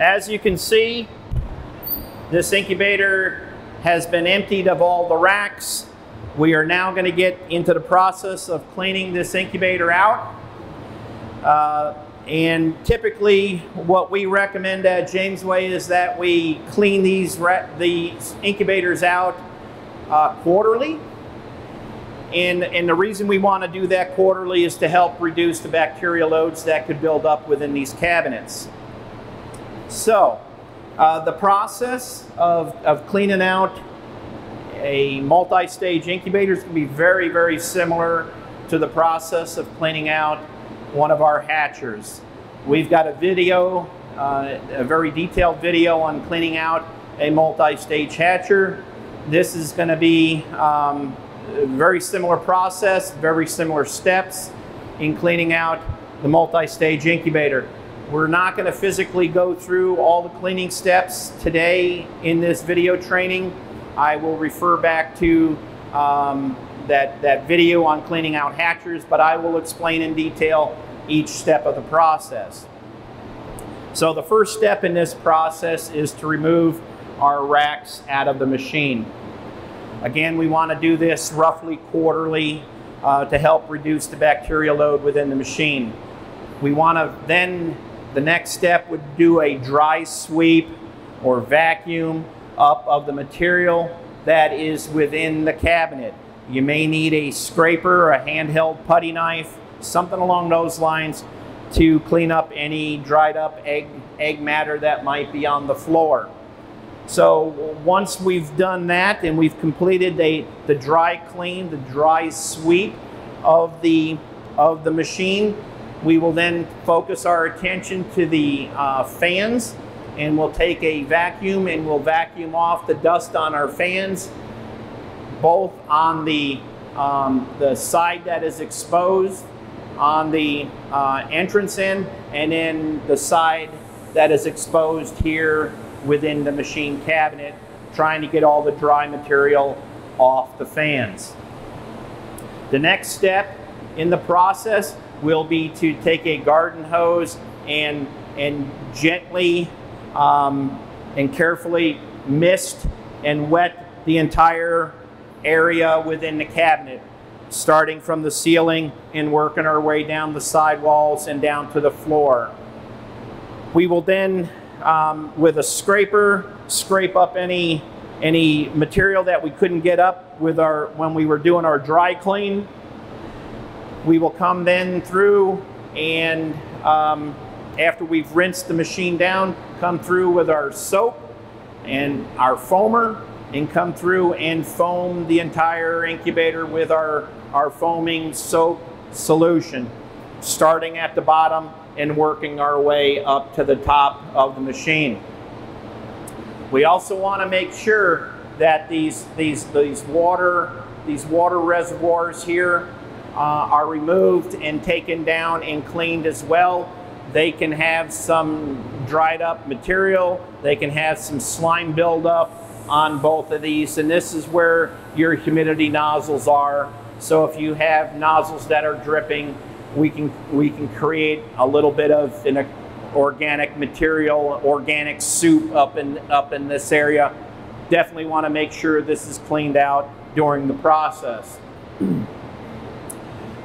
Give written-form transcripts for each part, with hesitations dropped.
As you can see, this incubator has been emptied of all the racks. We are now going to get into the process of cleaning this incubator out. And typically what we recommend at Jamesway is that we clean these incubators out quarterly. And the reason we want to do that quarterly is to help reduce the bacteria loads that could build up within these cabinets. So the process of cleaning out a multi-stage incubator is going to be very, very similar to the process of cleaning out one of our hatchers. We've got a video, a very detailed video on cleaning out a multi-stage hatcher. This is going to be a very similar process, very similar steps in cleaning out the multi-stage incubator. We're not going to physically go through all the cleaning steps today in this video training. I will refer back to that video on cleaning out hatchers, but I will explain in detail each step of the process. So the first step in this process is to remove our racks out of the machine. Again, we want to do this roughly quarterly to help reduce the bacteria load within the machine. We want to then, the next step would do a dry sweep or vacuum up of the material that is within the cabinet. You may need a scraper or a handheld putty knife, something along those lines, to clean up any dried up egg matter that might be on the floor. So once we've done that and we've completed the dry clean, the dry sweep of the machine, we will then focus our attention to the fans, and we'll take a vacuum and we'll vacuum off the dust on our fans, both on the side that is exposed on the entrance end, and then the side that is exposed here within the machine cabinet, trying to get all the dry material off the fans. The next step in the process will be to take a garden hose and gently and carefully mist and wet the entire area within the cabinet, starting from the ceiling and working our way down the sidewalls and down to the floor. We will then, with a scraper, scrape up any material that we couldn't get up with when we were doing our dry clean. We will come then through and after we've rinsed the machine down, come through with our soap and our foamer, and come through and foam the entire incubator with our foaming soap solution, starting at the bottom and working our way up to the top of the machine. We also want to make sure that these water reservoirs here are removed and taken down and cleaned as well. They can have some dried up material, they can have some slime buildup on both of these, and this is where your humidity nozzles are. So if you have nozzles that are dripping, we can create a little bit of an organic material, organic soup up in this area. Definitely want to make sure this is cleaned out during the process.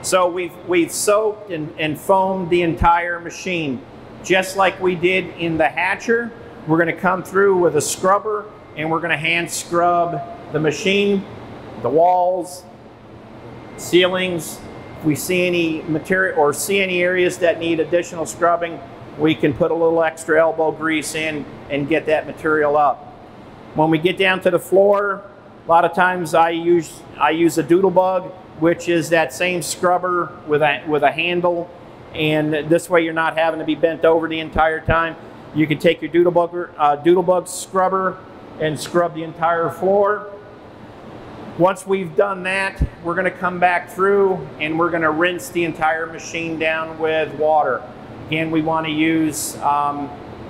So we've soaped and foamed the entire machine. Just like we did in the hatcher, we're going to come through with a scrubber and we're going to hand scrub the machine, the walls, ceilings. If we see any material or see any areas that need additional scrubbing, we can put a little extra elbow grease in and get that material up. When we get down to the floor, a lot of times I use a doodle bug, which is that same scrubber with a handle, and this way you're not having to be bent over the entire time. You can take your doodle bug scrubber and scrub the entire floor. Once we've done that, we're going to come back through and we're going to rinse the entire machine down with water. Again, we want to use,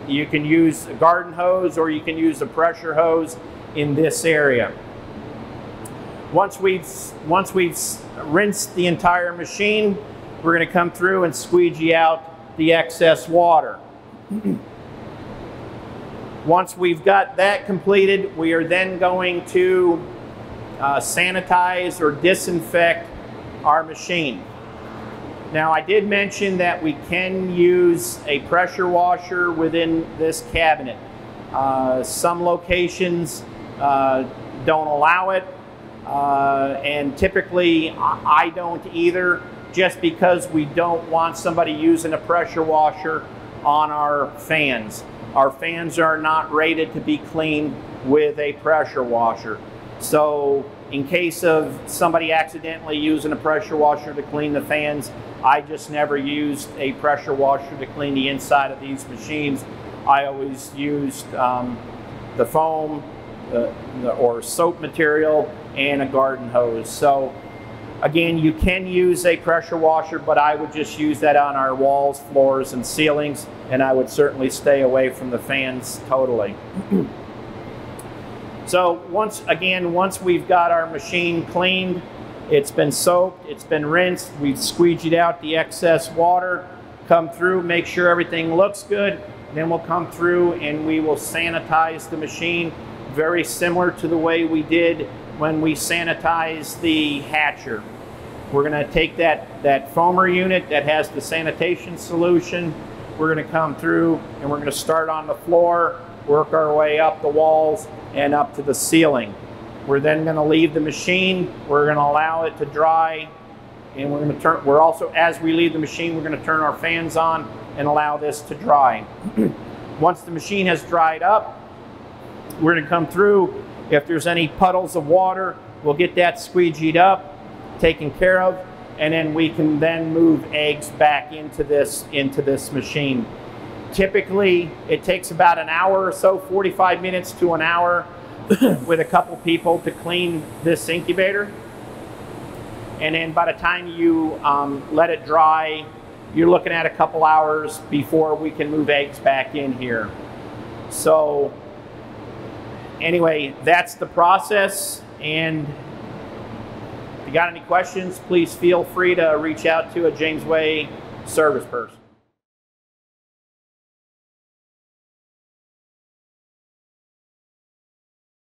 you can use a garden hose or you can use a pressure hose in this area. Once we've rinsed the entire machine, we're going to come through and squeegee out the excess water. Once we've got that completed, we are then going to sanitize or disinfect our machine. Now, I did mention that we can use a pressure washer within this cabinet. Some locations don't allow it, and typically I don't either, just because we don't want somebody using a pressure washer on our fans. Our fans are not rated to be cleaned with a pressure washer. So in case of somebody accidentally using a pressure washer to clean the fans, I just never used a pressure washer to clean the inside of these machines. I always used the foam or soap material and a garden hose. So again, you can use a pressure washer, but I would just use that on our walls, floors, and ceilings, and I would certainly stay away from the fans totally. So once we've got our machine cleaned, it's been soaped, it's been rinsed, we've squeegeed out the excess water, come through, make sure everything looks good, then we'll come through and we will sanitize the machine, very similar to the way we did when we sanitize the hatcher. We're gonna take that foamer unit that has the sanitation solution, we're gonna come through and we're gonna start on the floor, work our way up the walls and up to the ceiling. We're then gonna leave the machine, we're gonna allow it to dry, and as we leave the machine, we're gonna turn our fans on and allow this to dry. Once the machine has dried up, we're gonna come through. If there's any puddles of water, we'll get that squeegeed up, taken care of, and then we can then move eggs back into this machine. Typically, it takes about an hour or so, 45 minutes to an hour, with a couple people to clean this incubator. And then by the time you let it dry, you're looking at a couple hours before we can move eggs back in here. So anyway, that's the process, and if you got any questions, please feel free to reach out to a Jamesway service person.